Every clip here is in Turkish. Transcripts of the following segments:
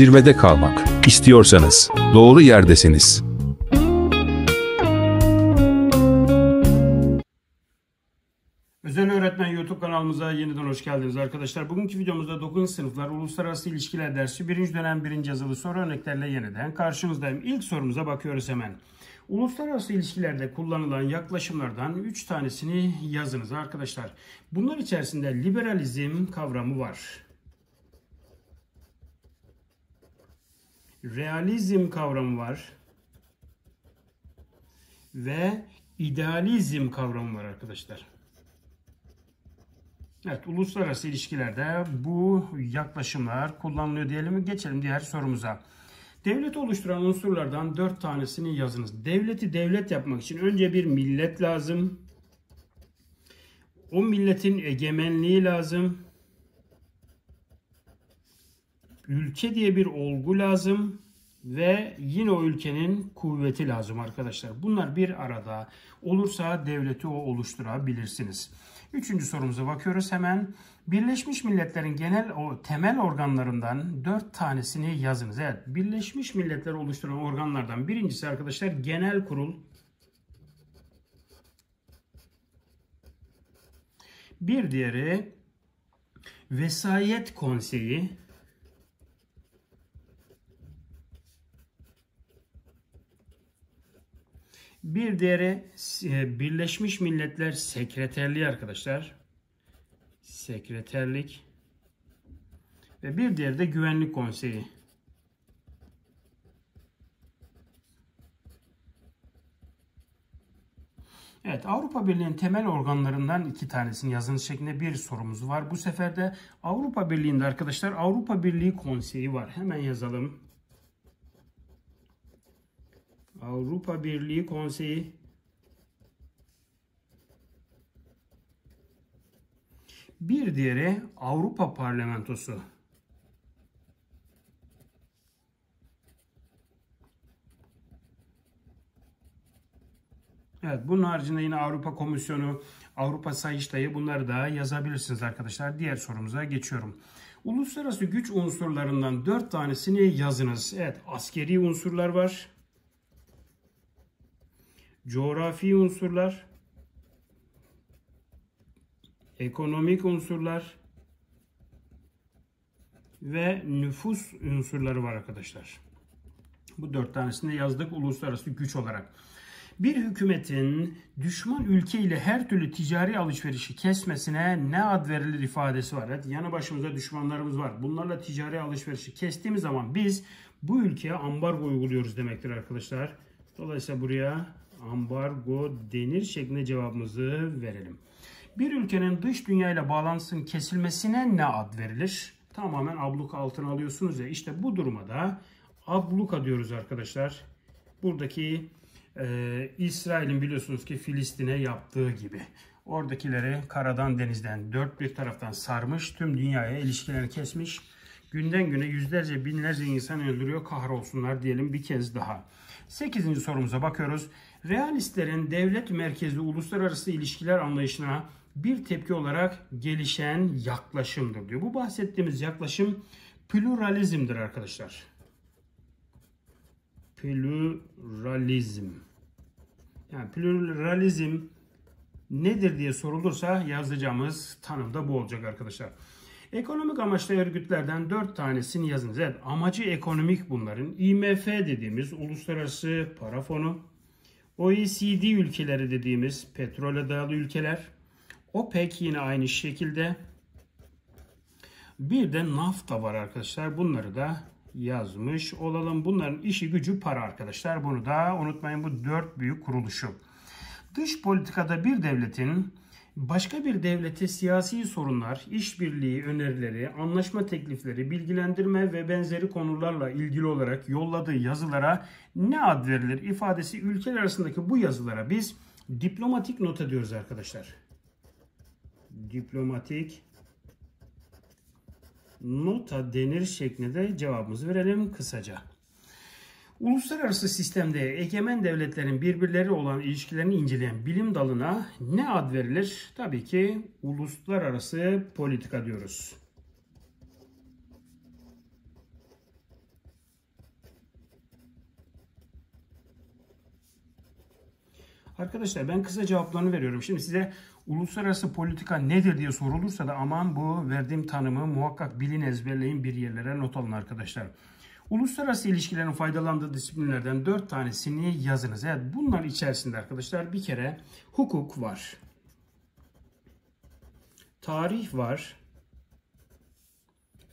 zirvede kalmak istiyorsanız doğru yerdesiniz. Özel Öğretmen YouTube kanalımıza yeniden hoş geldiniz arkadaşlar. Bugünkü videomuzda 9. sınıflar Uluslararası İlişkiler dersi 1. dönem 1. yazılı soru örneklerle yeniden karşınızdayım. İlk sorumuza bakıyoruz hemen. Uluslararası ilişkilerde kullanılan yaklaşımlardan 3 tanesini yazınız arkadaşlar. Bunlar içerisinde liberalizm kavramı var. Realizm kavramı var. Ve idealizm kavramı var arkadaşlar. Evet, uluslararası ilişkilerde bu yaklaşımlar kullanılıyor diyelim. Geçelim diğer sorumuza. Devleti oluşturan unsurlardan 4 tanesini yazınız. Devleti devlet yapmak için önce bir millet lazım. O milletin egemenliği lazım. Ülke diye bir olgu lazım. Ve yine o ülkenin kuvveti lazım arkadaşlar. Bunlar bir arada olursa devleti oluşturabilirsiniz. 3. sorumuza bakıyoruz hemen. Birleşmiş Milletler'in temel organlarından 4 tanesini yazınız. Evet, Birleşmiş Milletler'i oluşturan organlardan birincisi arkadaşlar Genel Kurul. Bir diğeri Vesayet Konseyi. Bir diğeri Birleşmiş Milletler Sekreterliği arkadaşlar. Sekreterlik. Ve bir diğeri de Güvenlik Konseyi. Evet, Avrupa Birliği'nin temel organlarından 2 tanesini yazınız şeklinde bir sorumuz var. Bu sefer de Avrupa Birliği'nde arkadaşlar Avrupa Birliği Konseyi var. Hemen yazalım. Avrupa Birliği Konseyi. Bir diğeri Avrupa Parlamentosu. Evet, bunun haricinde yine Avrupa Komisyonu, Avrupa Sayıştayı, bunları da yazabilirsiniz arkadaşlar. Diğer sorumuza geçiyorum. Uluslararası güç unsurlarından 4 tanesini yazınız. Evet, askeri unsurlar var. Coğrafi unsurlar, ekonomik unsurlar ve nüfus unsurları var arkadaşlar. Bu 4 tanesini yazdık uluslararası güç olarak. Bir hükümetin düşman ülke ile her türlü ticari alışverişi kesmesine ne ad verilir ifadesi var. Evet, yanı başımızda düşmanlarımız var. Bunlarla ticari alışverişi kestiğimiz zaman biz bu ülkeye ambargo uyguluyoruz demektir arkadaşlar. Dolayısıyla buraya ambargo denir şeklinde cevabımızı verelim. Bir ülkenin dış dünyayla bağlantısının kesilmesine ne ad verilir? Tamamen abluka altına alıyorsunuz ya, işte bu duruma da abluka diyoruz arkadaşlar. Buradaki İsrail'in biliyorsunuz ki Filistin'e yaptığı gibi. Oradakileri karadan denizden dört bir taraftan sarmış, tüm dünyaya ilişkilerini kesmiş. Günden güne yüzlerce binlerce insan öldürüyor, kahrolsunlar diyelim bir kez daha. 8. sorumuza bakıyoruz. Realistlerin devlet merkezli uluslararası ilişkiler anlayışına bir tepki olarak gelişen yaklaşımdır diyor. Bu bahsettiğimiz yaklaşım pluralizmdir arkadaşlar. Pluralizm. Yani pluralizm nedir diye sorulursa yazacağımız tanım da bu olacak arkadaşlar. Ekonomik amaçlı örgütlerden 4 tanesini yazınız. Evet, amacı ekonomik bunların. IMF dediğimiz Uluslararası Para Fonu, OECD ülkeleri dediğimiz petrole dayalı ülkeler, OPEC yine aynı şekilde, bir de NAFTA var arkadaşlar. Bunları da yazmış olalım. Bunların işi gücü para arkadaşlar. Bunu da unutmayın, bu 4 büyük kuruluşu. Dış politikada bir devletin başka bir devlete siyasi sorunlar, işbirliği önerileri, anlaşma teklifleri, bilgilendirme ve benzeri konularla ilgili olarak yolladığı yazılara ne ad verilir ifadesi, ülkeler arasındaki bu yazılara biz diplomatik nota diyoruz arkadaşlar. Diplomatik nota denir şeklinde cevabımızı verelim kısaca. Uluslararası sistemde egemen devletlerin birbirleri olan ilişkilerini inceleyen bilim dalına ne ad verilir? Tabii ki uluslararası politika diyoruz. Arkadaşlar ben kısa cevaplarını veriyorum. Şimdi size uluslararası politika nedir diye sorulursa da aman bu verdiğim tanımı muhakkak bilin, ezberleyin, bir yerlere not alın arkadaşlar. Uluslararası ilişkilerin faydalandığı disiplinlerden 4 tanesini yazınız. Evet, bunlar içerisinde arkadaşlar bir kere hukuk var. Tarih var.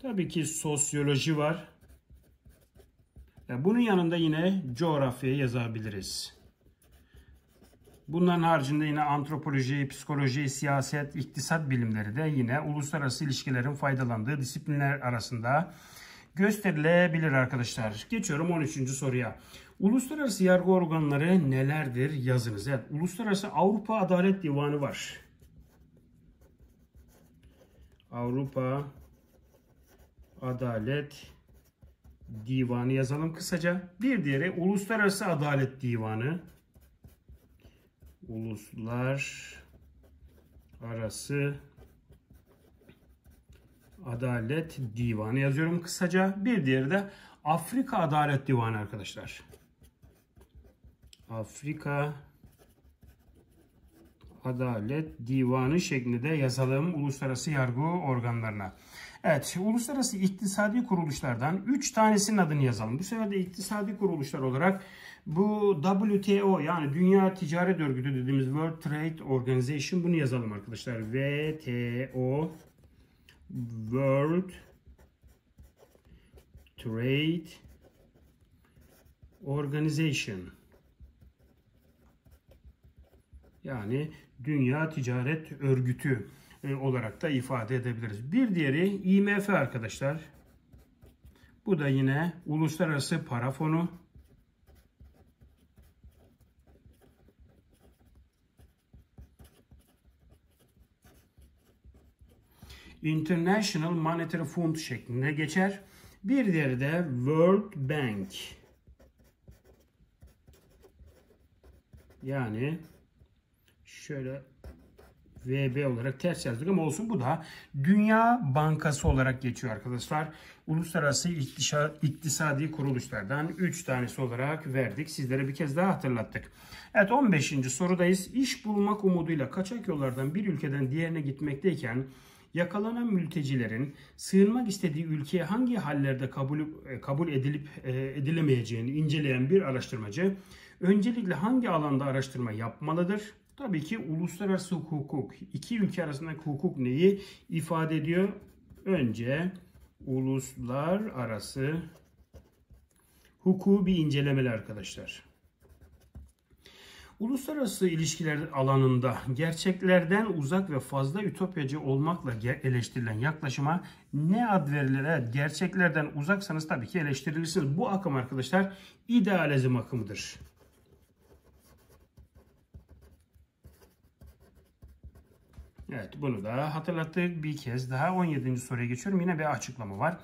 Tabii ki sosyoloji var. Bunun yanında yine coğrafya yazabiliriz. Bunların haricinde yine antropoloji, psikoloji, siyaset, iktisat bilimleri de yine uluslararası ilişkilerin faydalandığı disiplinler arasında gösterilebilir arkadaşlar. Geçiyorum 13. soruya. Uluslararası yargı organları nelerdir yazınız. Evet, Uluslararası Avrupa Adalet Divanı var. Avrupa Adalet Divanı yazalım kısaca. Bir diğeri Uluslararası Adalet Divanı. Uluslararası Adalet Divanı yazıyorum kısaca. Bir diğeri de Afrika Adalet Divanı arkadaşlar. Afrika Adalet Divanı şeklinde yazalım uluslararası yargı organlarına. Evet, uluslararası iktisadi kuruluşlardan 3 tanesinin adını yazalım. Bu sefer de iktisadi kuruluşlar olarak bu WTO yani Dünya Ticaret Örgütü dediğimiz World Trade Organization, bunu yazalım arkadaşlar. WTO World Trade Organization yani Dünya Ticaret Örgütü olarak da ifade edebiliriz. Bir diğeri IMF arkadaşlar. Bu da yine Uluslararası Para Fonu. International Monetary Fund şeklinde geçer. Bir diğeri de World Bank. Yani şöyle VB olarak ters yazdık ama olsun, bu da Dünya Bankası olarak geçiyor arkadaşlar. Uluslararası iktisadi kuruluşlardan 3 tanesi olarak verdik. Sizlere bir kez daha hatırlattık. Evet, 15. sorudayız. İş bulmak umuduyla kaçak yollardan bir ülkeden diğerine gitmekteyken yakalanan mültecilerin sığınmak istediği ülkeye hangi hallerde kabul edilip edilemeyeceğini inceleyen bir araştırmacı öncelikle hangi alanda araştırma yapmalıdır? Tabii ki uluslararası hukuk. İki ülke arasındaki hukuk neyi ifade ediyor? Önce uluslararası hukuku bir incelemeli arkadaşlar. Uluslararası ilişkiler alanında gerçeklerden uzak ve fazla ütopyacı olmakla eleştirilen yaklaşıma ne ad verilir? Evet, gerçeklerden uzaksanız tabii ki eleştirilirsiniz. Bu akım arkadaşlar idealizm akımıdır. Evet, bunu da hatırlattık bir kez daha. 17. soruya geçiyorum. Yine bir açıklama var.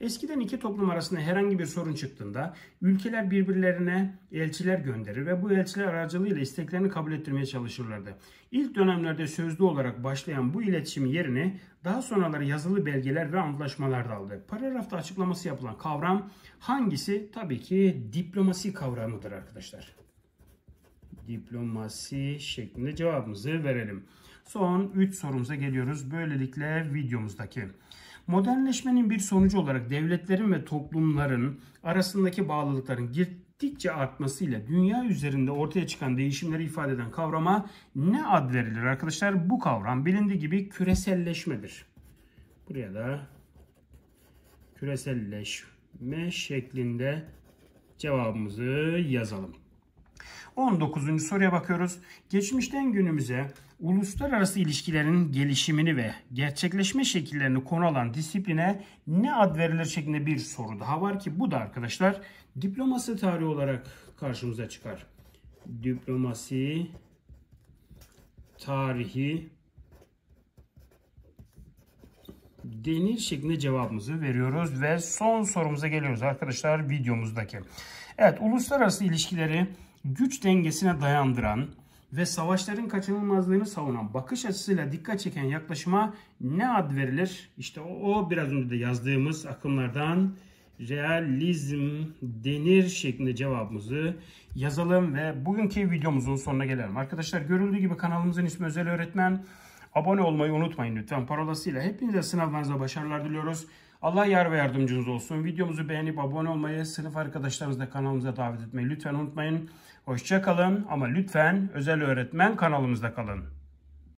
Eskiden iki toplum arasında herhangi bir sorun çıktığında ülkeler birbirlerine elçiler gönderir ve bu elçiler aracılığıyla isteklerini kabul ettirmeye çalışırlardı. İlk dönemlerde sözlü olarak başlayan bu iletişim yerini daha sonraları yazılı belgeler ve antlaşmalarda aldı. Paragrafta açıklaması yapılan kavram hangisi? Tabii ki diplomasi kavramıdır arkadaşlar. Diplomasi şeklinde cevabımızı verelim. Son 3 sorumuza geliyoruz. Böylelikle videomuzdaki modernleşmenin bir sonucu olarak devletlerin ve toplumların arasındaki bağlılıkların gittikçe artmasıyla dünya üzerinde ortaya çıkan değişimleri ifade eden kavrama ne ad verilir arkadaşlar? Bu kavram bilindiği gibi küreselleşmedir. Buraya da küreselleşme şeklinde cevabımızı yazalım. 19. soruya bakıyoruz. Geçmişten günümüze uluslararası ilişkilerin gelişimini ve gerçekleşme şekillerini konu alan disipline ne ad verilir şeklinde bir soru daha var ki bu da arkadaşlar diplomasi tarihi olarak karşımıza çıkar. Diplomasi tarihi denir şeklinde cevabımızı veriyoruz ve son sorumuza geliyoruz arkadaşlar videomuzdaki. Evet, uluslararası ilişkileri güç dengesine dayandıran ve savaşların kaçınılmazlığını savunan bakış açısıyla dikkat çeken yaklaşıma ne ad verilir? İşte o biraz önce de yazdığımız akımlardan realizm denir şeklinde cevabımızı yazalım ve bugünkü videomuzun sonuna gelelim. Arkadaşlar görüldüğü gibi kanalımızın ismi Özel Öğretmen. Abone olmayı unutmayın lütfen. Parolasıyla hepinize sınavlarınıza başarılar diliyoruz. Allah yar ve yardımcınız olsun. Videomuzu beğenip abone olmayı, sınıf arkadaşlarınızla kanalımıza davet etmeyi lütfen unutmayın. Hoşça kalın ama lütfen Özel Öğretmen kanalımızda kalın.